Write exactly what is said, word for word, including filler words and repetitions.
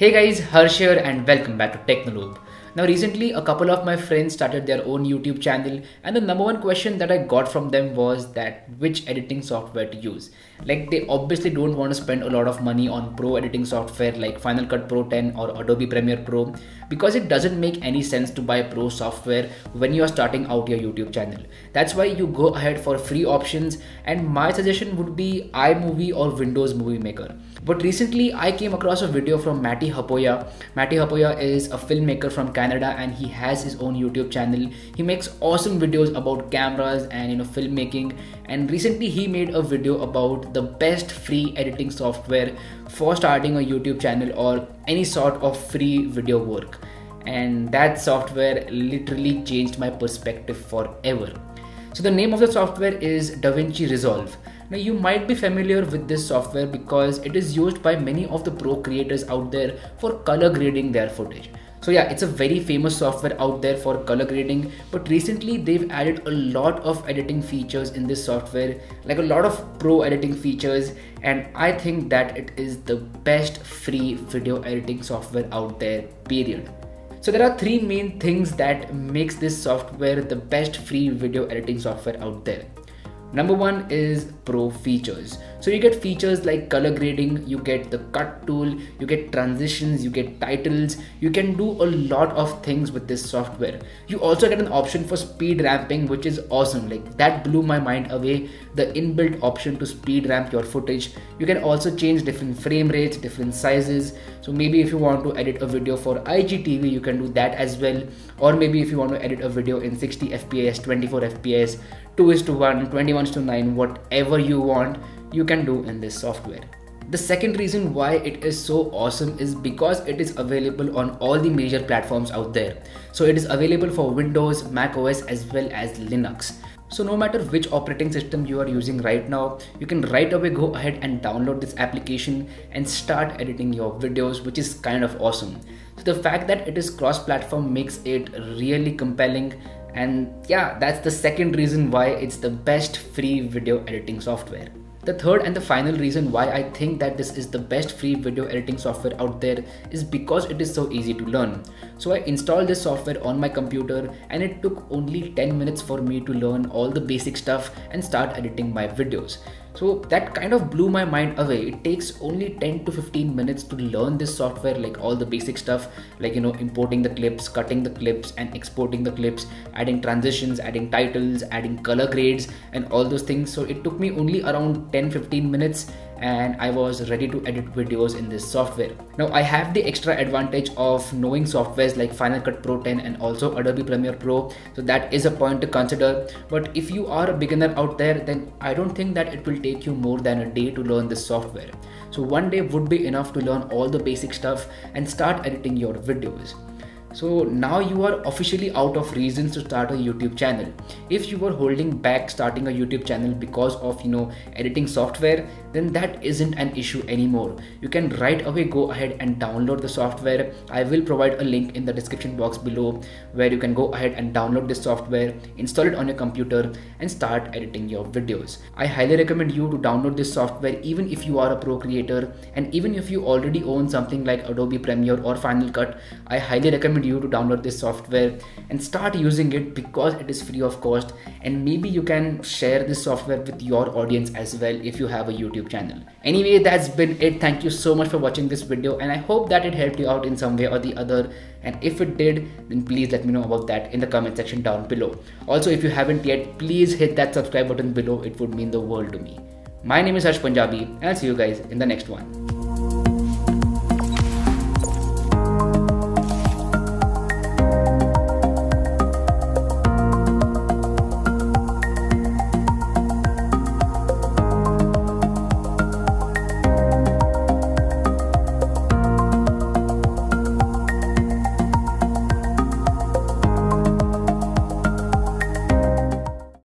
Hey guys, Harsh here and welcome back to Technolobe. Now recently a couple of my friends started their own YouTube channel and the number one question that I got from them was that which editing software to use. Like they obviously don't want to spend a lot of money on pro editing software like Final Cut Pro ten or Adobe Premiere Pro because it doesn't make any sense to buy pro software when you are starting out your YouTube channel. That's why you go ahead for free options and my suggestion would be iMovie or Windows Movie Maker. But recently I came across a video from Matty Hapoya. Matty Hapoya is a filmmaker from Canada and he has his own YouTube channel. He makes awesome videos about cameras and you know filmmaking, and recently he made a video about the best free editing software for starting a YouTube channel or any sort of free video work, and that software literally changed my perspective forever. So the name of the software is DaVinci Resolve. Now you might be familiar with this software because it is used by many of the pro creators out there for color grading their footage. So yeah, it's a very famous software out there for color grading, but recently they've added a lot of editing features in this software, like a lot of pro editing features, and I think that it is the best free video editing software out there, period. So there are three main things that makes this software the best free video editing software out there. Number one is pro features. So you get features like color grading, you get the cut tool, you get transitions, you get titles, you can do a lot of things with this software. You also get an option for speed ramping, which is awesome. Like that blew my mind away, the inbuilt option to speed ramp your footage. You can also change different frame rates, different sizes. So maybe if you want to edit a video for I G T V, you can do that as well. Or maybe if you want to edit a video in sixty F P S, twenty-four F P S, two is to one, twenty-one is to nine, whatever you want, you can do in this software. The second reason why it is so awesome is because it is available on all the major platforms out there. So it is available for Windows, macOS as well as Linux. So no matter which operating system you are using right now, you can right away go ahead and download this application and start editing your videos, which is kind of awesome. So the fact that it is cross-platform makes it really compelling. And yeah, that's the second reason why it's the best free video editing software. The third and the final reason why I think that this is the best free video editing software out there is because it is so easy to learn. So I installed this software on my computer and it took only ten minutes for me to learn all the basic stuff and start editing my videos. So that kind of blew my mind away. It takes only ten to fifteen minutes to learn this software, like all the basic stuff, like you know importing the clips, cutting the clips and exporting the clips, adding transitions, adding titles, adding color grades and all those things. So it took me only around ten to fifteen minutes and I was ready to edit videos in this software. Now I have the extra advantage of knowing softwares like Final Cut Pro ten and also Adobe Premiere Pro, so that is a point to consider. But if you are a beginner out there, then I don't think that it will take you more than a day to learn this software. So one day would be enough to learn all the basic stuff and start editing your videos. So now you are officially out of reasons to start a YouTube channel. If you were holding back starting a YouTube channel because of you know editing software, then that isn't an issue anymore. You can right away go ahead and download the software. I will provide a link in the description box below where you can go ahead and download this software, install it on your computer and start editing your videos. I highly recommend you to download this software even if you are a pro creator, and even if you already own something like Adobe Premiere or Final Cut, I highly recommend you to download this software and start using it because it is free of cost, and maybe you can share this software with your audience as well if you have a YouTube channel. Anyway, that's been it. Thank you so much for watching this video and I hope that it helped you out in some way or the other, and if it did then please let me know about that in the comment section down below. Also, if you haven't yet, please hit that subscribe button below. It would mean the world to me. My name is Harsh Punjabi and I'll see you guys in the next one.